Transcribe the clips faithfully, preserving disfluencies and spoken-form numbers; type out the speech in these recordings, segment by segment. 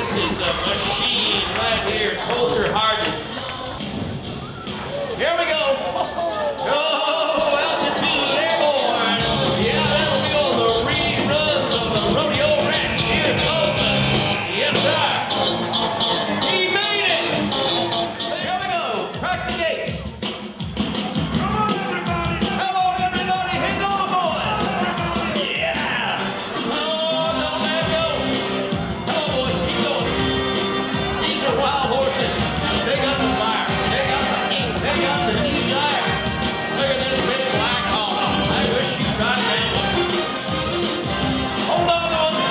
This is a machine right here, Coulter Harden. Here we go. Oh, altitude airborne. Yeah, that'll be all the reruns of the rodeo ranch here in Tulsa. Yes, sir. He made it. Here we go. Crack the gates. Come on, everybody. Come on, everybody. Hang on, boys. Yeah. Oh, no, man, go. Come on, boys. Keep going. These are wild horses. They got the fire. They got the heat. They got the desire. Look at this big black hole. I wish you'd ride that one. Hold on, on. And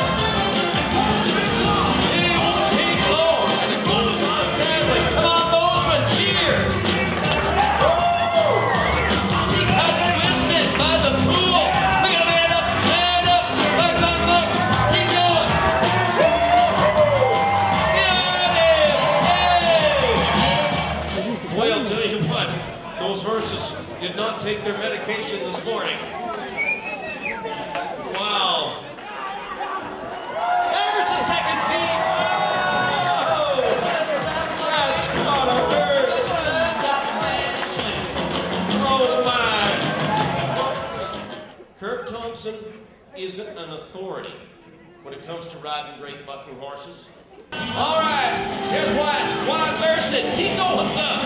won't take long. It won't take long. And it goes on Stanley. Come on, boys, and cheer. Oh! He got twisted by the pool. Look at him, man up, man up. Look, look, look. Keep going. Got him. Hey! Well, tell you what, those horses did not take their medication this morning. Wow. There's the second team. Oh! That's caught a bird. Oh, my. Kurt Thompson isn't an authority when it comes to riding great bucking horses. All right, here's Wyatt. Wyatt Thurston. He goes up.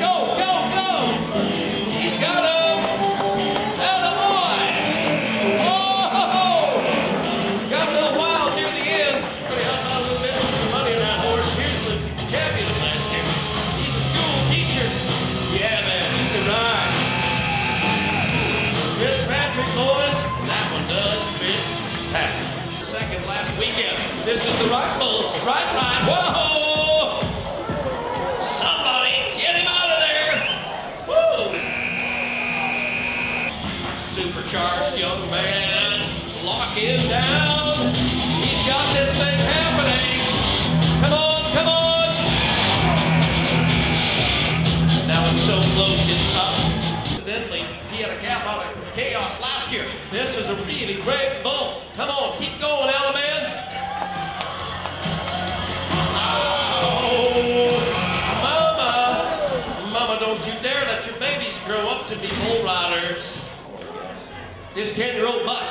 Go, go, go. He's got him. And a boy. Oh, ho, ho. Got a little wild near the end. Pretty helped out a little bit with some money in that horse. Here's the champion of last year. He's a school teacher. Yeah, man, he can ride. Fitzpatrick, boys. That one does fit Patrick. Second last weekend. This is the right bull, right line. Whoa! Somebody get him out of there! Woo! Supercharged young man. Lock him down. He's got this thing happening. Come on, come on! Now it's so close, it's up. Incidentally, he had a gap out of chaos last year. This is a really great bull. Come on, keep going, Alaman. Oh, mama, mama, don't you dare let your babies grow up to be bull riders. This ten-year-old buck